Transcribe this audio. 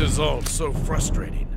is all so frustrating.